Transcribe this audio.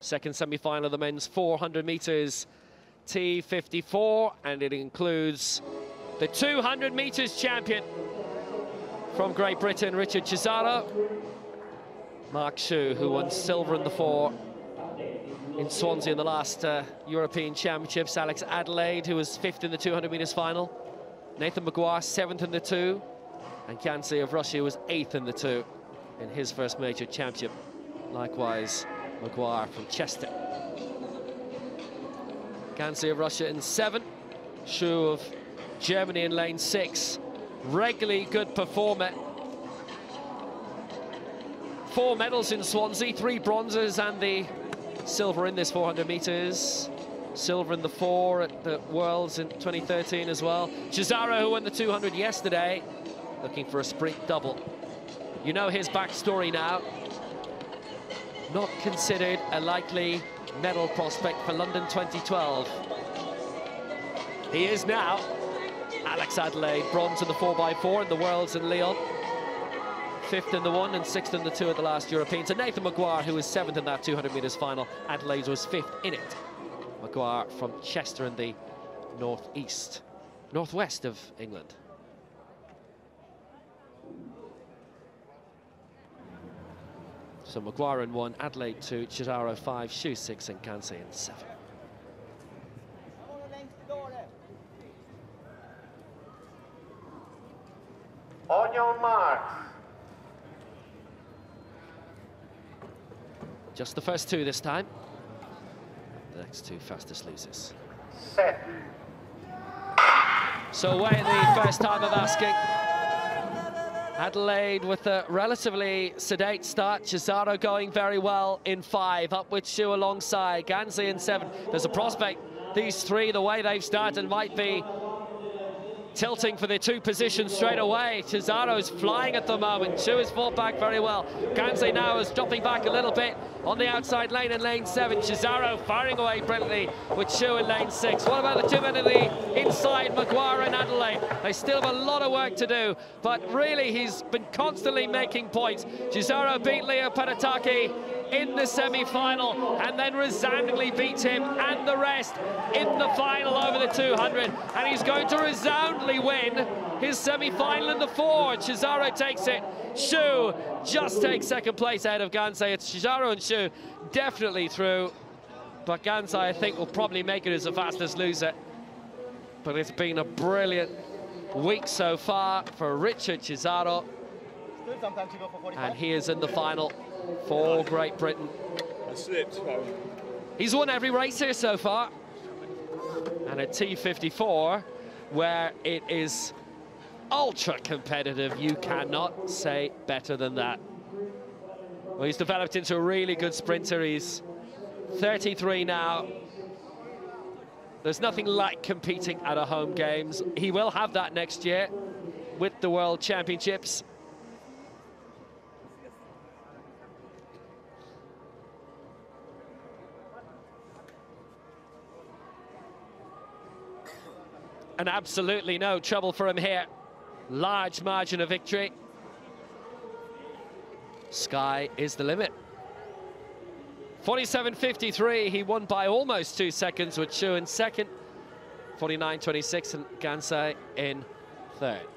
Second semi-final of the men's 400 metres T54, and it includes the 200 metres champion from Great Britain, Richard Chiassaro. Mark Schuh, who won silver in the 4 in Swansea in the last European Championships. Alex Adelaide, who was 5th in the 200 metres final. Nathan Maguire, 7th in the 2. And Ganzei of Russia was 8th in the 2 in his first major championship. Likewise, Maguire from Chester. Ganzei of Russia in 7. Schuh of Germany in lane 6. Regularly good performer. 4 medals in Swansea, 3 bronzes and the silver in this 400 metres. Silver in the 4 at the Worlds in 2013 as well. Chiassaro, who won the 200 yesterday, looking for a sprint double. You know his backstory now. Not considered a likely medal prospect for London 2012. He is now. Alex Adelaide, bronze in the 4x4 in the Worlds in Lyon. 5th in the 1 and 6th in the 2 at the last Europeans. And Nathan Maguire, who was 7th in that 200 metres final. Adelaide was 5th in it. Maguire from Chester in the northwest of England. So Maguire in 1, Adelaide 2, Chiassaro 5, Schuh 6 and Ganzei in 7. On your marks. Just the first 2 this time. The next 2 fastest losers. Set. So away in the first time of asking. Adelaide with a relatively sedate start. Chiassaro going very well in 5. Up with Schuh alongside. Ganzei in 7. There's a prospect. These 3, the way they've started, might be tilting for their 2 positions straight away. Chiassaro's flying at the moment. Schuh has fought back very well. Ganzei now is dropping back a little bit on the outside lane in lane 7. Chiassaro firing away brilliantly with Schuh in lane 6. What about the 2 men in the inside, Maguire and Adelaide? They still have a lot of work to do, but really he's been constantly making points. Chiassaro beat Leo Padataki in the semi-final and then resoundingly beats him and the rest in the final over the 200, and he's going to resoundingly win his semi-final in the 4. Chiassaro takes it. Schuh just takes second place ahead of Ganzei. It's Chiassaro and Schuh definitely through, but Ganzei, I think, will probably make it as the fastest loser. But it's been a brilliant week so far for Richard Chiassaro, and he is in the final for Great Britain. He's won every race here so far, and at T54, where it is ultra competitive, you cannot say better than that. Well, he's developed into a really good sprinter. He's 33 now. There's nothing like competing at a home games. He will have that next year with the World Championships. And absolutely no trouble for him here. Large margin of victory. Sky is the limit. 47.53, he won by almost 2 seconds with Schuh in second. 49.26 and Ganzei in 3rd.